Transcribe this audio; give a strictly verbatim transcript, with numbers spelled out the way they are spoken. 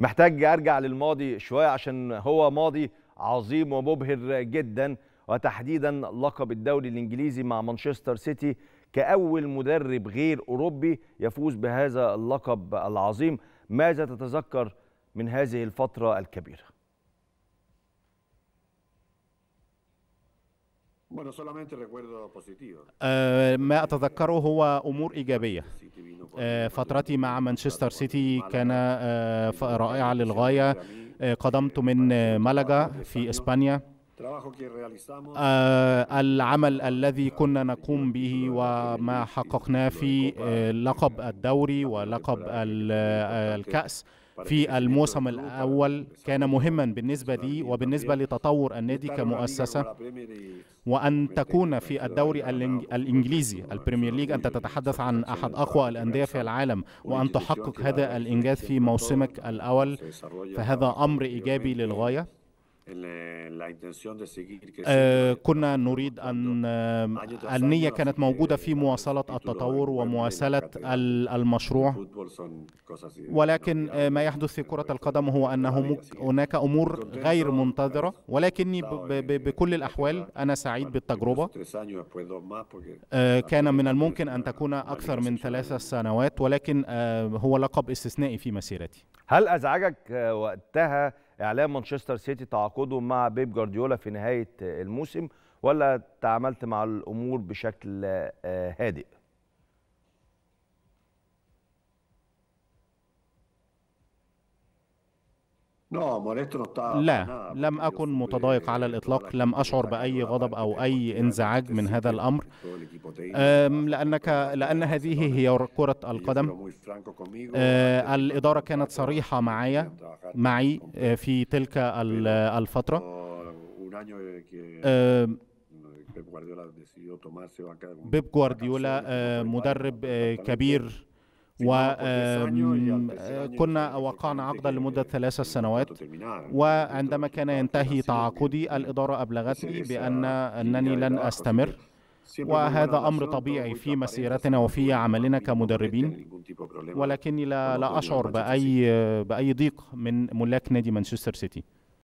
محتاج ارجع للماضي شويه عشان هو ماضي عظيم ومبهر جدا، وتحديدا لقب الدوري الانجليزي مع مانشستر سيتي كأول مدرب غير أوروبي يفوز بهذا اللقب العظيم. ماذا تتذكر من هذه الفترة الكبيرة؟ أه ما أتذكره هو أمور إيجابية. أه فترتي مع مانشستر سيتي كان أه رائعة للغاية. أه قدمت من مالجا في إسبانيا. آه العمل الذي كنا نقوم به وما حققناه في آه لقب الدوري ولقب الكأس في الموسم الأول كان مهما بالنسبة لي وبالنسبة لتطور النادي كمؤسسة، وأن تكون في الدوري الإنجليزي البريمير ليج أنت تتحدث عن أحد أقوى الأندية في العالم وأن تحقق هذا الإنجاز في موسمك الأول، فهذا أمر إيجابي للغاية. آه كنا نريد أن آه النية كانت موجودة في مواصلة التطور ومواصلة المشروع، ولكن آه ما يحدث في كرة القدم هو أنه هناك أمور غير منتظرة، ولكني بكل الأحوال أنا سعيد بالتجربة. آه كان من الممكن أن تكون أكثر من ثلاثة سنوات، ولكن آه هو لقب استثنائي في مسيرتي. هل أزعجك وقتها إعلام مانشستر سيتي تعاقده مع بيب غوارديولا في نهاية الموسم، ولا تعاملت مع الأمور بشكل هادئ؟ لا، لم أكن متضايق على الإطلاق، لم أشعر بأي غضب أو أي انزعاج من هذا الأمر، لأنك لأن هذه هي كرة القدم. الإدارة كانت صريحة معي معي في تلك الفترة. بيب غوارديولا مدرب كبير، وكنا وقعنا عقدا لمدة ثلاث سنوات، وعندما كان ينتهي تعاقدي الإدارة أبلغتني بأن أنني لن أستمر، وهذا أمر طبيعي في مسيرتنا وفي عملنا كمدربين، ولكني لا, لا أشعر بأي, بأي ضيق من ملاك نادي مانشستر سيتي.